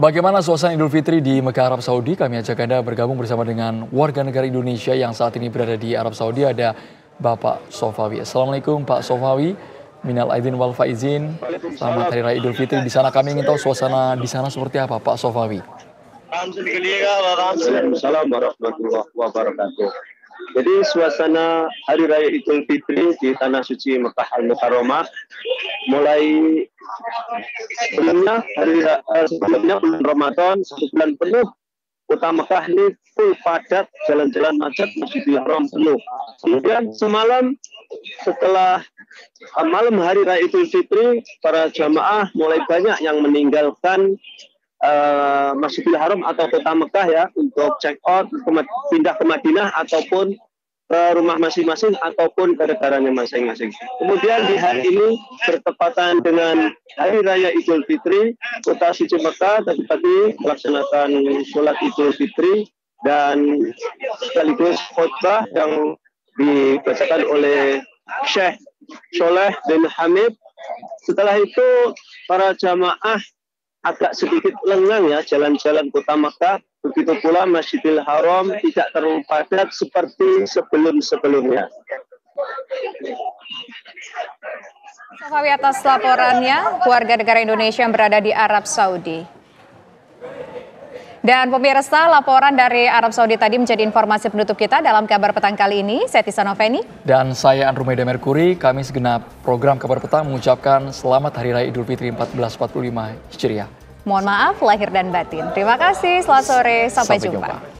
Bagaimana suasana Idul Fitri di Mekah, Arab Saudi? Kami ajak Anda bergabung bersama dengan warga negara Indonesia yang saat ini berada di Arab Saudi. Ada Bapak Sofawi. Assalamualaikum Pak Sofawi. Minal aidin wal faizin. Selamat Hari Raya Idul Fitri. Di sana kami ingin tahu suasana di sana seperti apa Pak Sofawi. Waalaikumsalam warahmatullahi wabarakatuh. Jadi suasana Hari Raya Idul Fitri di Tanah Suci Mekah Al-Mukarramah mulai sebelumnya bulan Ramadan, satu bulan penuh kota Mekah ini full padat, jalan-jalan macet, Masjidil Haram penuh. Kemudian semalam setelah malam Hari Raya Idul Fitri, para jamaah mulai banyak yang meninggalkan Masjidil Haram atau kota Mekah ya, untuk check out, pindah ke Madinah ataupun ke rumah masing-masing ataupun ke negaranya masing-masing. Kemudian di hari ini bertepatan dengan Hari Raya Idul Fitri, kota Suci Mekah tadi melaksanakan sholat Idul Fitri dan sekaligus khutbah yang dibacakan oleh Syekh Sholeh bin Hamid. Setelah itu para jamaah agak sedikit lengang ya, jalan-jalan kota Mekah. Begitu pula Masjidil Haram tidak terlalu padat seperti sebelum-sebelumnya. Sofawi atas laporannya, warga negara Indonesia yang berada di Arab Saudi. Dan pemirsa, laporan dari Arab Saudi tadi menjadi informasi penutup kita dalam Kabar Petang kali ini. Saya Tisa Noveni. Dan saya Andromeda Merkuri. Kami segenap program Kabar Petang mengucapkan selamat Hari Raya Idul Fitri 1445 Hijriah. Mohon maaf lahir dan batin. Terima kasih. Selamat sore. Sampai jumpa.